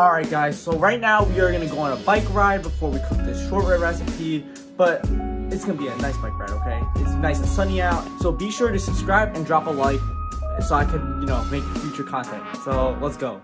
Alright guys, so right now we are going to go on a bike ride before we cook this shortbread recipe, but it's going to be a nice bike ride, okay? It's nice and sunny out, so be sure to subscribe and drop a like so I can, you know, make future content. So, let's go.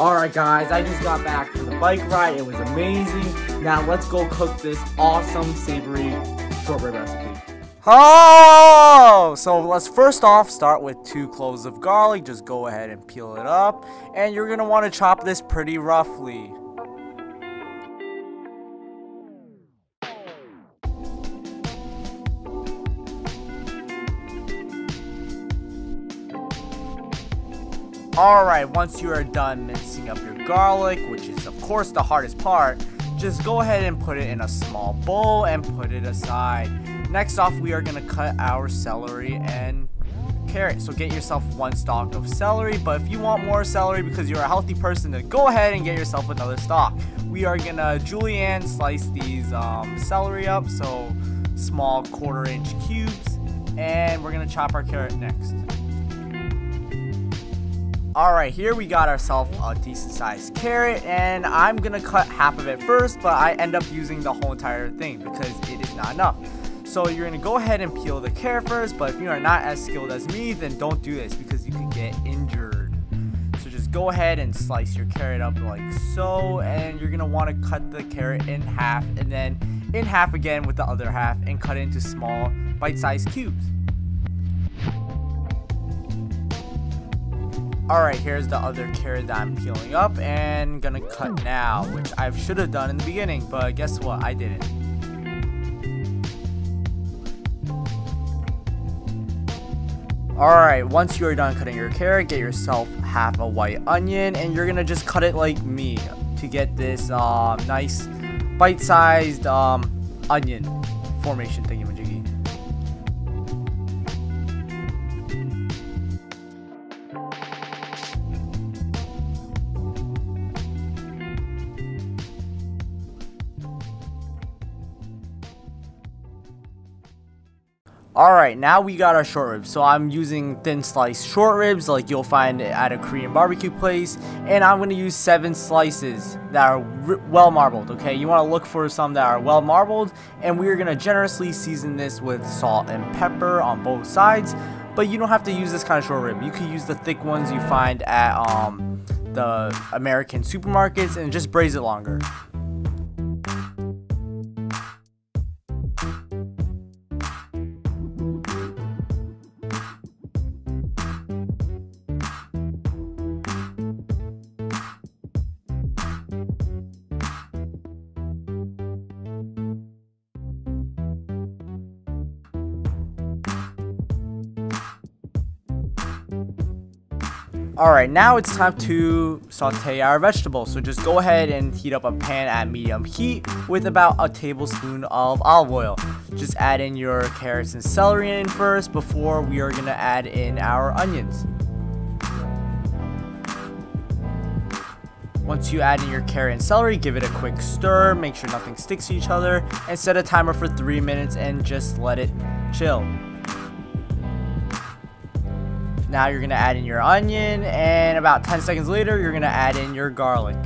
Alright guys, I just got back from the bike ride, it was amazing. Now let's go cook this awesome savory shortbread recipe. Oh! So let's first off start with 2 cloves of garlic, just go ahead and peel it up. And you're going to want to chop this pretty roughly. Alright, once you are done mincing up your garlic, which is of course the hardest part, just go ahead and put it in a small bowl and put it aside. Next off, we are going to cut our celery and carrot. So get yourself 1 stalk of celery, but if you want more celery because you're a healthy person, then go ahead and get yourself another stalk. We are going to julienne slice these celery up, so small 1/4 inch cubes, and we're going to chop our carrot next. Alright, here we got ourselves a decent sized carrot, and I'm gonna cut half of it first, but I end up using the whole entire thing because it is not enough. So you're gonna go ahead and peel the carrot first, but if you are not as skilled as me, then don't do this because you could get injured. So just go ahead and slice your carrot up like so, and you're gonna wanna cut the carrot in half and then in half again with the other half and cut it into small bite-sized cubes. Alright, here's the other carrot that I'm peeling up and gonna cut now, which I should have done in the beginning, but guess what? I didn't. Alright, once you're done cutting your carrot, get yourself half a white onion, and you're gonna just cut it like me to get this nice bite-sized onion formation thingamajiggy. Alright, now we got our short ribs, so I'm using thin sliced short ribs like you'll find at a Korean barbecue place, and I'm going to use 7 slices that are well marbled, okay? You want to look for some that are well marbled, and we are going to generously season this with salt and pepper on both sides, but you don't have to use this kind of short rib. You can use the thick ones you find at the American supermarkets and just braise it longer. Alright, now it's time to saute our vegetables, so just go ahead and heat up a pan at medium heat with about 1 tablespoon of olive oil. Just add in your carrots and celery in first before we are going to add in our onions. Once you add in your carrot and celery, give it a quick stir, make sure nothing sticks to each other, and set a timer for 3 minutes and just let it chill. Now you're gonna add in your onion, and about 10 seconds later, you're gonna add in your garlic.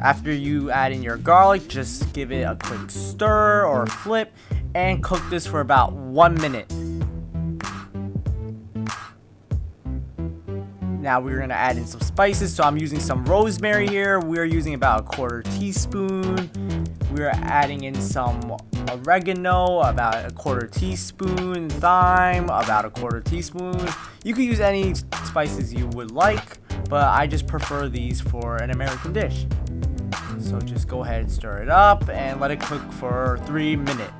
After you add in your garlic, just give it a quick stir or flip and cook this for about 1 minute. Now we're going to add in some spices, so I'm using some rosemary here. We're using about a 1/4 teaspoon. We're adding in some oregano, about a 1/4 teaspoon, thyme, about a 1/4 teaspoon. You could use any spices you would like, but I just prefer these for an American dish. So just go ahead and stir it up and let it cook for 3 minutes.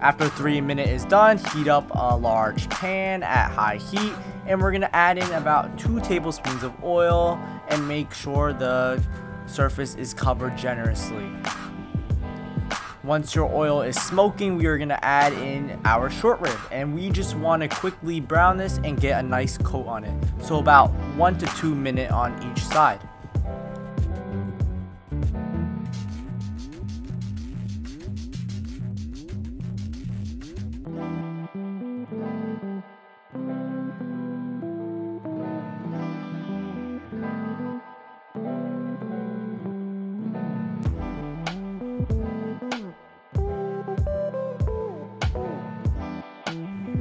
After 3 minutes is done, heat up a large pan at high heat, and we're gonna add in about 2 tablespoons of oil and make sure the surface is covered generously. Once your oil is smoking, we are gonna add in our short rib, and we just wanna quickly brown this and get a nice coat on it. So about 1 to 2 minutes on each side.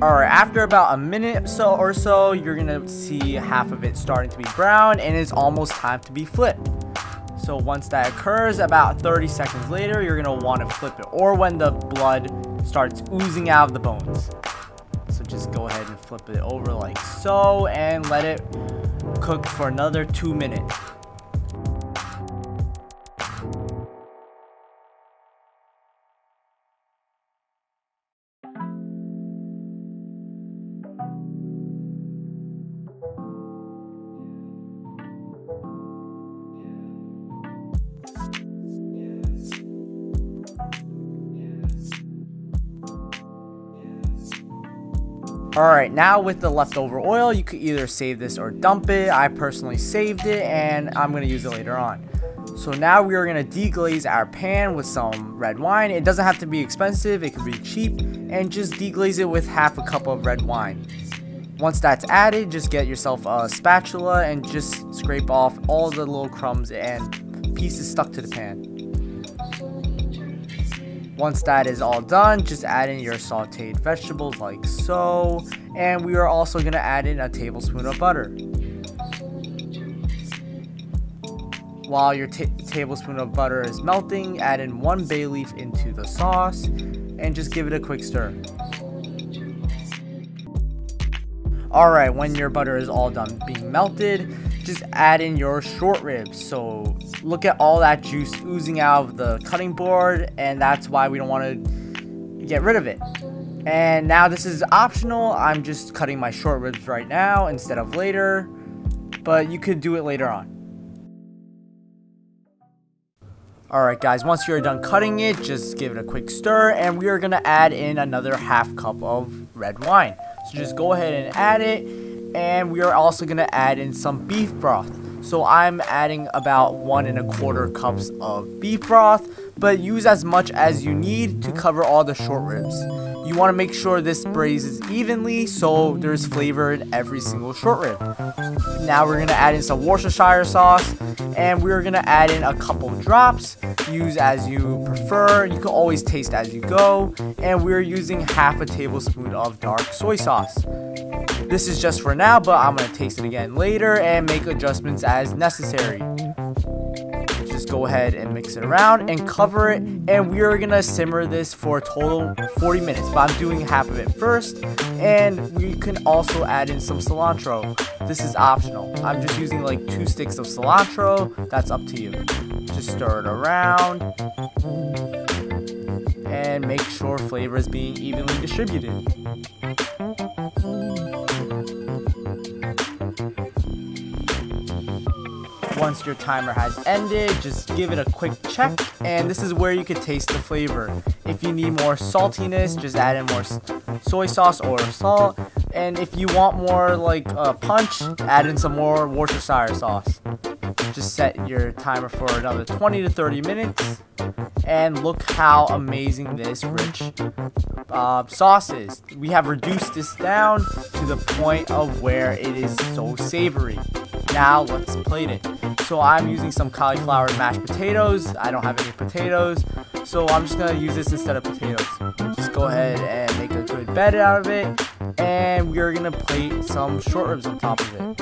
Alright, after about a minute or so, you're gonna see half of it starting to be brown, and it's almost time to be flipped. So once that occurs, about 30 seconds later, you're gonna want to flip it, or when the blood starts oozing out of the bones. So just go ahead and flip it over like so, and let it cook for another 2 minutes. Alright, now with the leftover oil, you could either save this or dump it. I personally saved it, and I'm going to use it later on. So now we are going to deglaze our pan with some red wine. It doesn't have to be expensive, it could be cheap, and just deglaze it with half a cup of red wine. Once that's added, just get yourself a spatula and just scrape off all the little crumbs and pieces stuck to the pan. Once that is all done, just add in your sauteed vegetables like so, and we are also going to add in a tablespoon of butter. While your tablespoon of butter is melting, add in 1 bay leaf into the sauce and just give it a quick stir. Alright, when your butter is all done being melted, just add in your short ribs. So look at all that juice oozing out of the cutting board, and that's why we don't want to get rid of it. And now this is optional. I'm just cutting my short ribs right now instead of later, but you could do it later on. Alright guys, once you're done cutting it, just give it a quick stir, and we are going to add in another half cup of red wine. So just go ahead and add it. And we are also going to add in some beef broth. So I'm adding about 1 1/4 cups of beef broth, but use as much as you need to cover all the short ribs. You want to make sure this braises evenly so there's flavor in every single short rib. Now we're going to add in some Worcestershire sauce, and we're going to add in a couple drops. Use as you prefer. You can always taste as you go. And we're using half a tablespoon of dark soy sauce. This is just for now, but I'm going to taste it again later and make adjustments as necessary. Just go ahead and mix it around and cover it, and we are going to simmer this for a total 40 minutes, but I'm doing half of it first, and we can also add in some cilantro. This is optional. I'm just using like 2 sticks of cilantro. That's up to you. Just stir it around and make sure flavor is being evenly distributed. Once your timer has ended, just give it a quick check, and this is where you could taste the flavor. If you need more saltiness, just add in more soy sauce or salt, and if you want more like a punch, add in some more Worcestershire sauce. Just set your timer for another 20 to 30 minutes. And look how amazing this rich sauce is. We have reduced this down to the point of where it is so savory. Now let's plate it. So I'm using some cauliflower and mashed potatoes. I don't have any potatoes, so I'm just going to use this instead of potatoes. Just go ahead and make a good bed out of it. And we are going to plate some short ribs on top of it.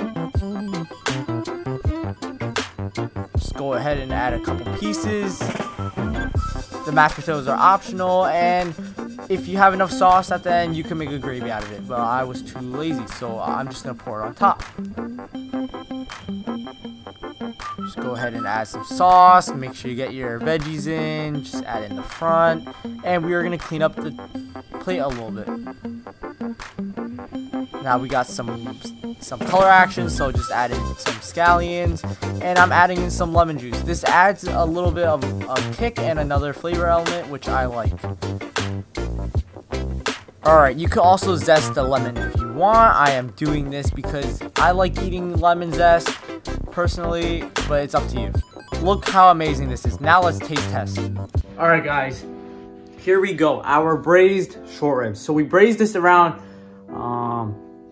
Just go ahead and add a couple pieces. The mashed potatoes are optional, and if you have enough sauce at the end, you can make a gravy out of it. But I was too lazy, so I'm just going to pour it on top. Just go ahead and add some sauce. Make sure you get your veggies in. Just add in the front. And we are going to clean up the plate a little bit. Now we got some color action, so just add in some scallions, and I'm adding in some lemon juice. This adds a little bit of a kick and another flavor element, which I like. Alright, you can also zest the lemon if you want. I am doing this because I like eating lemon zest personally, but it's up to you. Look how amazing this is. Now let's taste test. Alright guys, here we go. Our braised short ribs. So we braised this around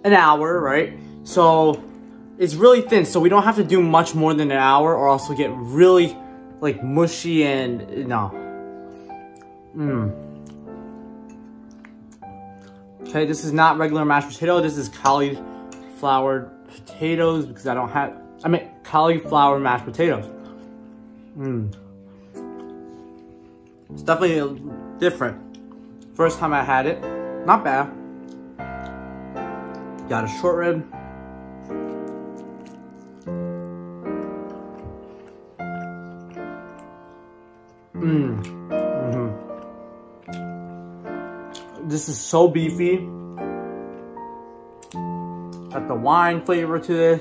an hour, right? So it's really thin, so we don't have to do much more than an hour or else we'll get really like mushy and no. Okay, this is not regular mashed potato. This is cauliflower potatoes because I mean cauliflower mashed potatoes. It's definitely different. First time I had it, not bad. Got a short rib. This is so beefy. Got the wine flavor to this.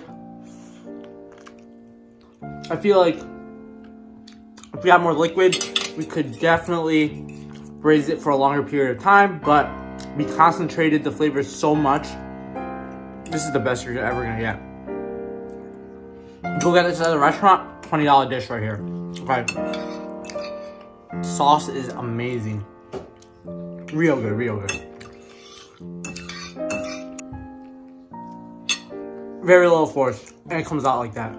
I feel like if we had more liquid, we could definitely braise it for a longer period of time, but we concentrated the flavor so much. This is the best you're ever gonna get. Go get this at a restaurant, $20 dish right here. Okay. Sauce is amazing. Real good, real good. Very low force, and it comes out like that.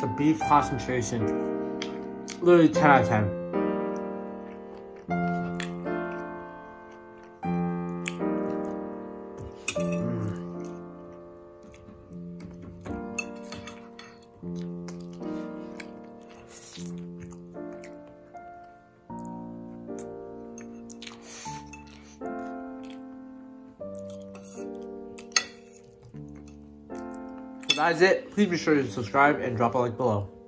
The beef concentration, literally 10 out of 10. That's it. Please be sure to subscribe and drop a like below.